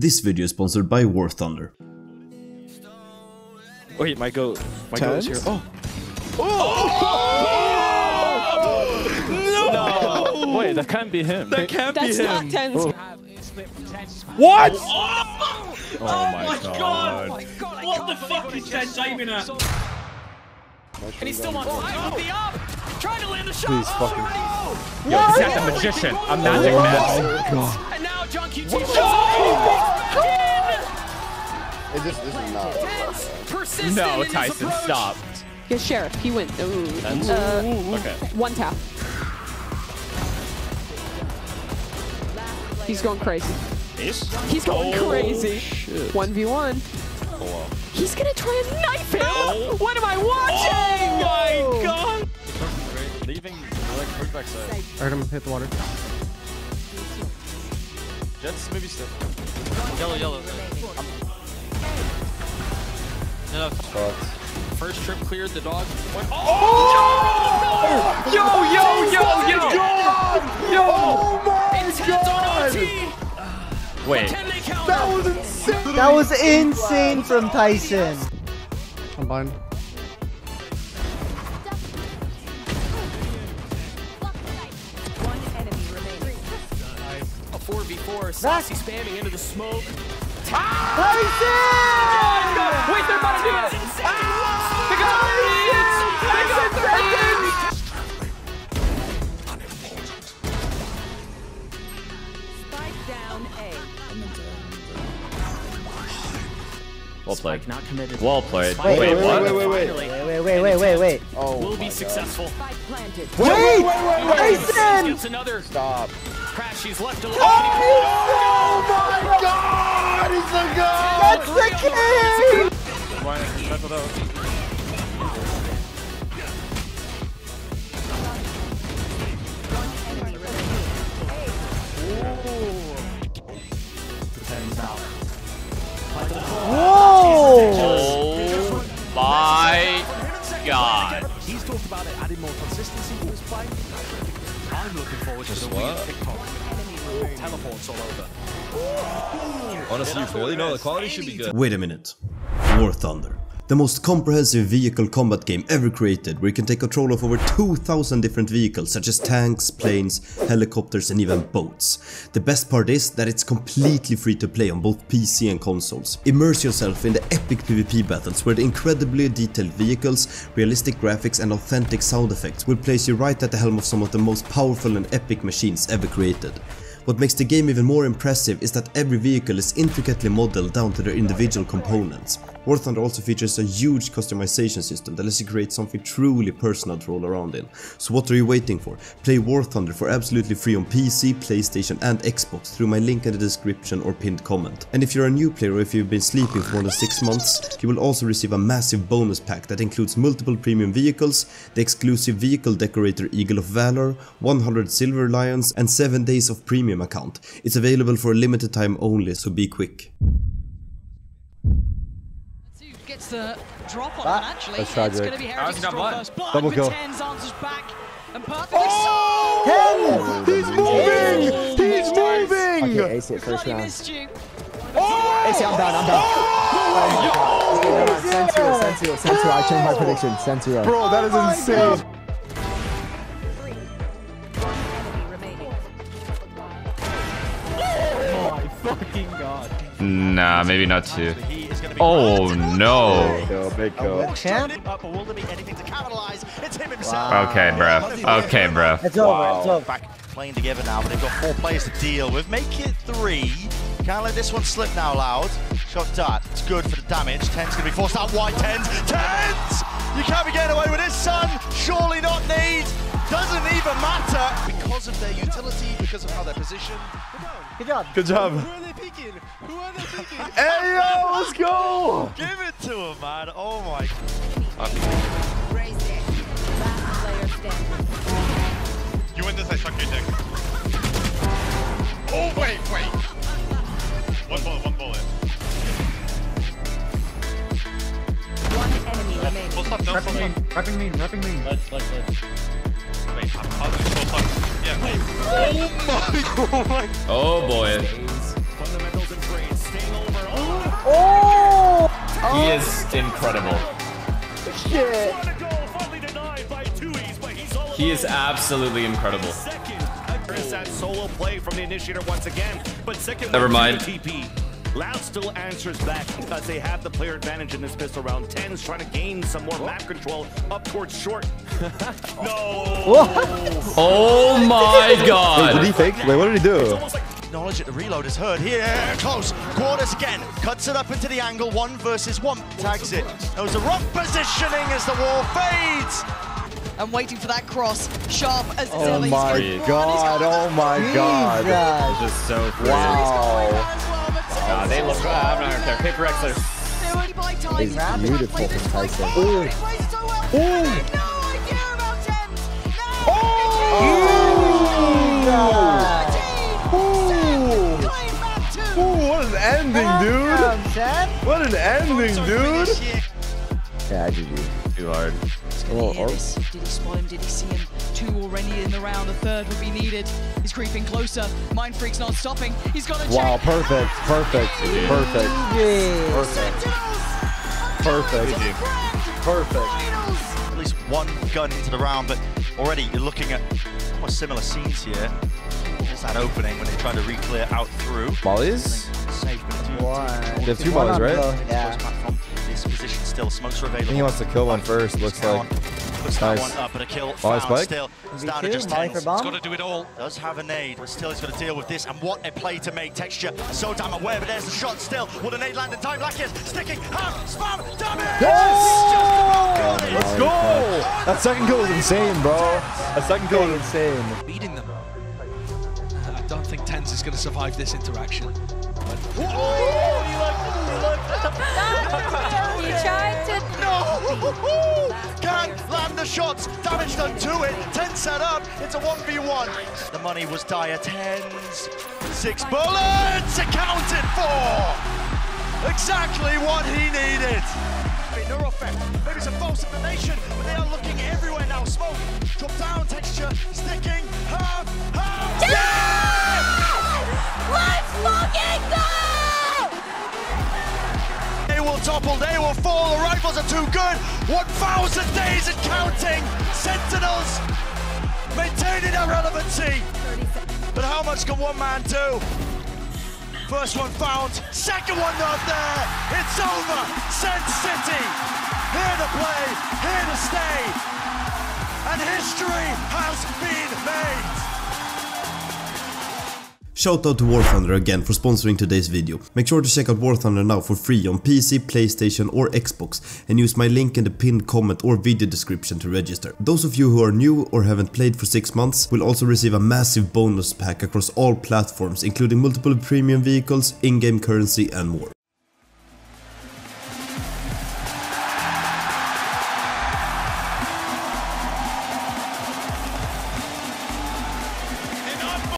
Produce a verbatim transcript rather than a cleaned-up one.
This video is sponsored by War Thunder. Wait, my goat. My goat is here. Oh! Oh! Oh! Oh! No! No! Wait, that can't be him. That can't That's be him. That's not TenZ. Oh. What? Oh, oh, oh my, my god. god. Oh my god. What the fuck is TenZ aiming at? And he's still on fire with the up! Trying to land the shot! Please, oh, no! Yo, he's at the magician. A magic man. Oh my god. And now John Q T It just, this is not TenZ, no, Tyson, stop. Yeah, Sheriff, he went. Ooh, uh, okay. One tap. He's going crazy. Is? He's going oh, crazy. Shit. one v one. Oh, wow. He's gonna try and knife him. Oh. What am I watching? Oh my god! Leaving like right backside. I heard him hit the water. Jets, maybe still. Yellow, yellow. No, no. First trip cleared, the dog went. Oh! Yo, yo, yo, yo! Yo! Oh my god! Wait. That was insane! That was insane from Tyson! I'm blind. A four v four, Sassy spamming into the smoke. Ah! Tyson! Wait, they're about to do it! Ah! They got three! They got three! Spike down A. Well played. Spike not committed. Well played. Wait, wait, what? Wait, wait, wait, wait, wait, wait, wait, wait. Oh, will be successful. Spike planted. Wait, wait, wait, wait, Tyson! Gets another. Stop. Crash, he's left alone. Oh, oh my god! He's the goal! That's the king! Whoa! Oh my god! He's talked about it, adding more consistency to his fight. I'm looking forward to the weird TikTok. Teleports all over. Honestly, you really know the quality should be good. Wait a minute. War Thunder. The most comprehensive vehicle combat game ever created, where you can take control of over two thousand different vehicles, such as tanks, planes, helicopters and even boats. The best part is that it's completely free to play on both P C and consoles. Immerse yourself in the epic PvP battles, where the incredibly detailed vehicles, realistic graphics and authentic sound effects will place you right at the helm of some of the most powerful and epic machines ever created. What makes the game even more impressive is that every vehicle is intricately modeled down to their individual components. War Thunder also features a huge customization system that lets you create something truly personal to roll around in. So what are you waiting for? Play War Thunder for absolutely free on P C, PlayStation and Xbox through my link in the description or pinned comment. And if you're a new player or if you've been sleeping for more than six months, you will also receive a massive bonus pack that includes multiple premium vehicles, the exclusive vehicle decorator Eagle of Valor, one hundred Silver Lions and seven days of premium account. It's available for a limited time only, so be quick. Gets the drop on that, him, actually. That's tragic. It's going to be Harrison's draw first blood. Double kill. TenZ answers back and perfectly oh! so. TenZ! He's moving! Oh, he's moving! Okay, ace it first round. Missed you. Oh! Ace it, I'm down, I'm down. Oh! Oh! Oh! Send to it, send to it, send to it. I changed my prediction. Send to it. Bro, that is oh insane. God. Fucking god. Nah, maybe not too. Oh no. Okay, bro. Okay, bro. It's over. Back playing together now, but they've got four players to deal with. Make it three. Can't let this one slip now, Loud. Shot dart. It's good for the damage. TenZ gonna be forced out wide. TenZ. TenZ! You can't be getting away with this, son. Surely not need. Doesn't even matter because of their utility, because of how they're positioned. Good job. Good job. Who are they picking? Who are they picking? Hey yo, let's go! Give it to him, man. Oh my. You win this, I suck your dick. Oh wait, wait. One bullet, one bullet. One enemy remaining. Full stop, no, full stop. Wrapping me, wrapping me. Let's, let's, let's. Wait, I'm positive, full stop. Yeah, wait. Oh my god. Oh boy. is incredible. Shit. He is absolutely incredible. Solo play from the initiator once again, but second never mind. T P. Loud still answers back because they have the player advantage in this pistol round. TenZ trying to gain some more map control up towards short. No. What? Oh my god. Wait, what did he think? Wait, what did he do? Knowledge at the reload is heard here. Close. Quarters again. Cuts it up into the angle. One versus one. Tags it. That was the wrong positioning as the war fades. I'm waiting for that cross, sharp as oh Zilly's my going. God, oh my god, that is just so crazy. Wow. Wow. Nah, they look bad, I'm not gonna care. Paper X, he's beautiful for Tyson. Ooh. Ooh. Ooh. Ooh, what an ending, dude. What an ending, dude. Yeah, G G. Too hard. Oh, oh. Did he spot him? Did he see him? Two already in the round. A third would be needed. He's creeping closer. Mind Freak's not stopping. He's got a wow, check. Perfect, perfect, yeah. perfect, yeah. perfect, yeah. perfect, yeah. perfect. At least one gun into the round, but already you're looking at quite similar scenes here. There's that opening when they try to re-clear out through. Mollies? Safe, they have two mollies, right? Yeah. Position still, smokes are available. He wants to kill one first, looks down. Like. Puts nice. That one up at a kill. Molly spike? Still, it's down to just ten. He's got to do it all. Does have a nade, but still he's got to deal with this. And what a play to make. Texture so damn aware, but there's the shot still. Will the nade land in time? Lack is sticking. Ham, spam, damage! Yes! Yes! Let's go! God. That second kill is insane, bro. That second kill is insane. Beating them. I don't think TenZ is going to survive this interaction. No! Can't land the shots. Damage done to it. TenZ set up. It's a one v one. The money was dire. TenZ. Six bullets accounted for. Exactly what he needed. Maybe it's a false information, but they are looking everywhere now. Smoke. Drop down. Texture. Sticking. Half. Half. Yeah! Yeah! Let's fucking go! Topple, they will fall, the rifles are too good, one thousand days and counting, Sentinels maintaining their relevancy, but how much can one man do? First one found, second one not there, it's over, TenZ City, here to play, here to stay, and history has been made. Shout out to War Thunder again for sponsoring today's video. Make sure to check out War Thunder now for free on P C, PlayStation or Xbox, and use my link in the pinned comment or video description to register. Those of you who are new or haven't played for six months will also receive a massive bonus pack across all platforms, including multiple premium vehicles, in-game currency and more.